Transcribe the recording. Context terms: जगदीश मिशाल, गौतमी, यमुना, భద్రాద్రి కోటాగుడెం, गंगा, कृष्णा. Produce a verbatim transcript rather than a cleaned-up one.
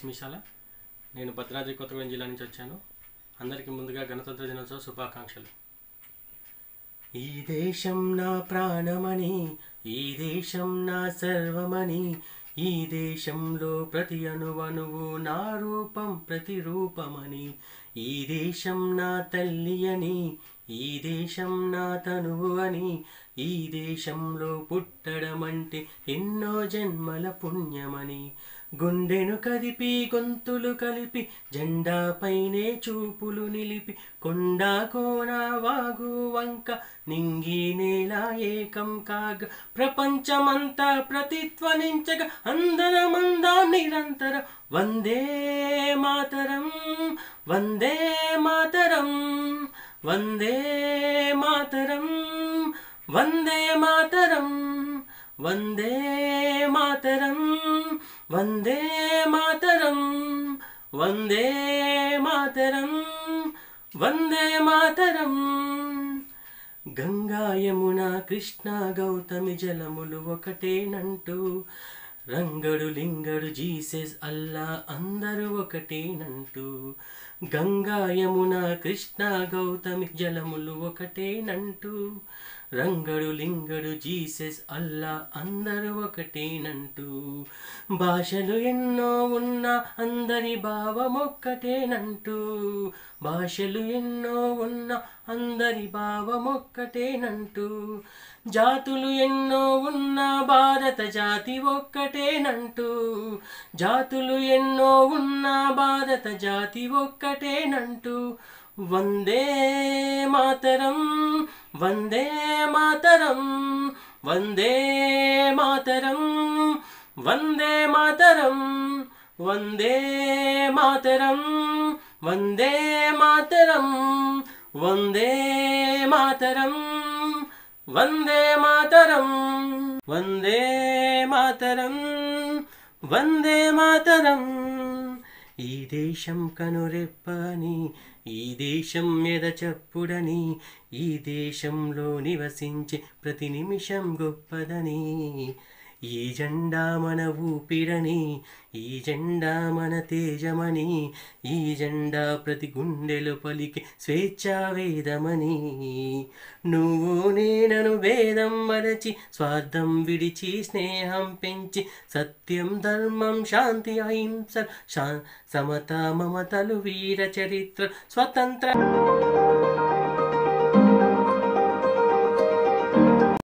जगदीश मिशाल నేను భద్రాద్రి కోటాగుడెం జిల్లా నుంచి వచ్చాను। అందరికీ ముందుగా గణతంత్ర దినోత్సవ శుభాకాంక్షలు। ఈ దేశం నా ప్రాణమని, ఈ దేశం నా సర్వమని, ఈ దేశంలో ప్రతి అణువణువు నా రూపం ప్రతి రూపమని, ఈ దేశం నా తల్లి అని, ఈ దేశం నా తనువు అని, ఈ దేశంలో పుట్టడమంటే ఎన్నో జన్మల పుణ్యమని, గుండెను కదిపి గొంతులు కలిపి జెండా పైనే చూపులు నిలిపి, కొండ కోన వాగు వంక నింగి నేల ఏకం కాగ, ప్రపంచమంతా ప్రతిధ్వనించగా అందరమందా నిరంతరం వందే మాతరం, వందే మాతరం, వందే మాతరం, వందే మాతరం, వందే మాతరం, वंदे मातरम, वंदे मातरम, वंदे मातरम। गंगा यमुना कृष्णा गौतमी जलमुलु ओकटेनंटू, रंगडु लिंगडु जीसस अल्ला अंदरू ओकटेनंटू। गंगा यमुना कृष्णा गौतमी जलमुलु ओकटेनंटू, రంగడు లింగడు జీసస్ అల్లా అందరూ ఒకటేనంటూ। భాషలు ఎన్నో ఉన్నా అందరి భావం ఒక్కటేనంటూ, భాషలు ఎన్నో ఉన్నా అందరి భావం ఒక్కటేనంటూ, జాతులు ఎన్నో ఉన్నా భారత జాతి ఒక్కటేనంటూ, జాతులు ఎన్నో ఉన్నా భారత జాతి ఒక్కటేనంటూ। वंदे मातरम, वंदे मातरम, वंदे मातरम, वंदे मातरम, वंदे मातरम, वंदे मातरम, वंदे मातरम, वंदे मातरम, वंदे मातरम, वंदे मातरम। ఈ దేశం కనురెప్పని, ఈ దేశం మీద చెప్పుడని, ఈ దేశంలో నివసించే ప్రతి నిమిషం గొప్పదని, ఈ జెండా మన ఊపిరని, ఈ జెండా మన తేజమని, ఈ జెండా ప్రతి గుండెలో పలికే స్వేచ్ఛా వేదమని, నువ్వు నేనను భేదం మరచి స్వార్థం విడిచి స్నేహం పెంచి, సత్యం ధర్మం శాంతి అహింస సమత మమతలు వీర చరిత్ర స్వతంత్ర